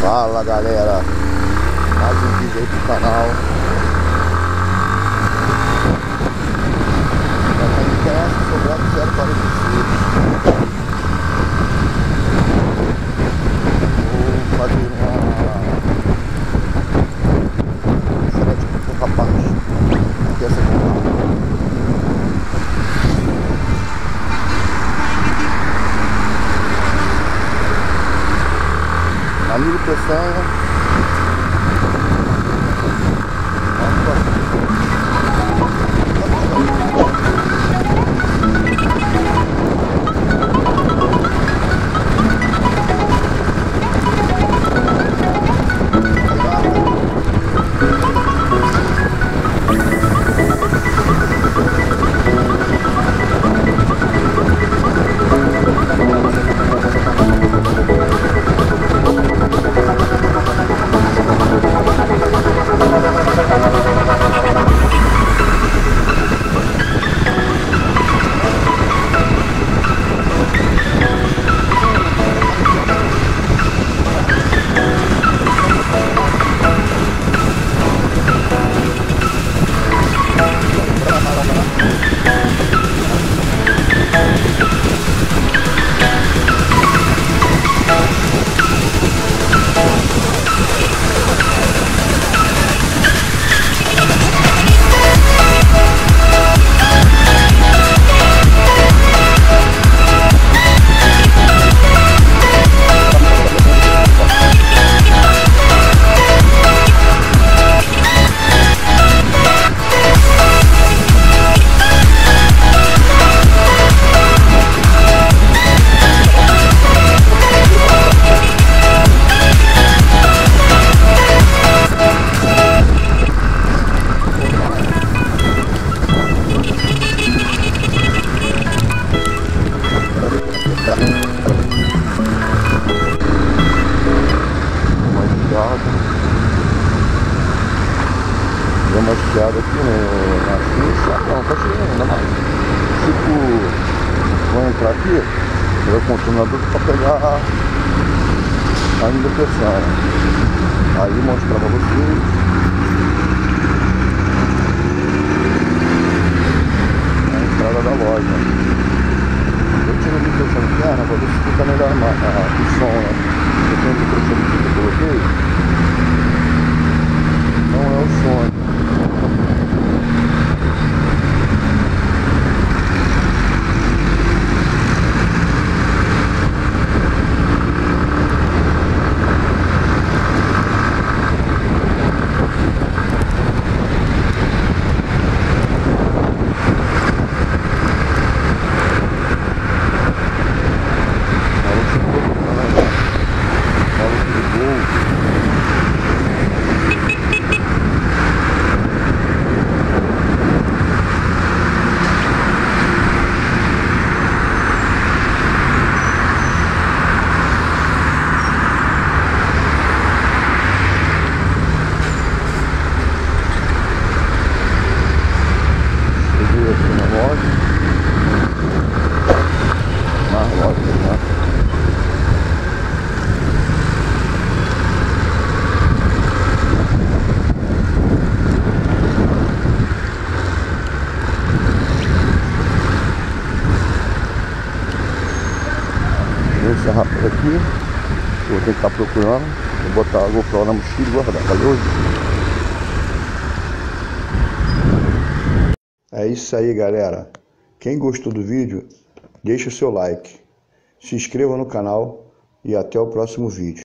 Fala galera, mais um vídeo aí pro canal. Pra quem me conhece, eu sou grande 045. Vou fazer uma selete com o rapaz aqui essa Danilo Peçanha. Deu uma chiada aqui na ficha, não, tá chegando ainda mais. Tipo, vou entrar aqui, eu continuador para pegar a indepressão. Aí mostrar para vocês. A entrada da loja. Eu tiro a indepressão interna para ver se fica melhor o som, né? Eu tenho a indepressão que eu coloquei. Não é o som. Esse rapaz aqui, vou ter que estar procurando, vou botar a GoPro na mochila e guardar, valeu? É isso aí galera, quem gostou do vídeo, deixa o seu like, se inscreva no canal e até o próximo vídeo.